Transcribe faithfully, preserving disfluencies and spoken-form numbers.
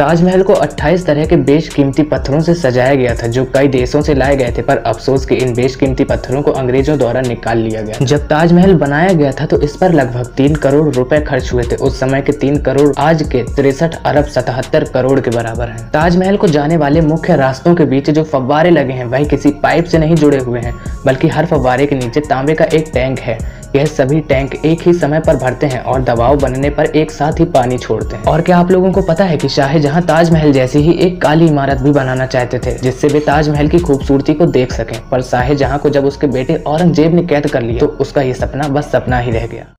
ताजमहल को अट्ठाईस तरह के बेशकीमती पत्थरों से सजाया गया था जो कई देशों से लाए गए थे, पर अफसोस के इन बेशकीमती पत्थरों को अंग्रेजों द्वारा निकाल लिया गया। जब ताजमहल बनाया गया था तो इस पर लगभग तीन करोड़ रुपए खर्च हुए थे। उस समय के तीन करोड़ आज के तिरसठ अरब सतहत्तर करोड़ के बराबर है। ताजमहल को जाने वाले मुख्य रास्तों के बीच जो फव्वारे लगे हैं वह किसी पाइप से नहीं जुड़े हुए हैं, बल्कि हर फव्वारे के नीचे तांबे का एक टैंक है। यह सभी टैंक एक ही समय पर भरते हैं और दबाव बनने पर एक साथ ही पानी छोड़ते हैं। और क्या आप लोगों को पता है कि शाहजहां ताजमहल जैसी ही एक काली इमारत भी बनाना चाहते थे जिससे वे ताजमहल की खूबसूरती को देख सकें, पर शाहजहां को जब उसके बेटे औरंगजेब ने कैद कर लिया तो उसका ये सपना बस सपना ही रह गया।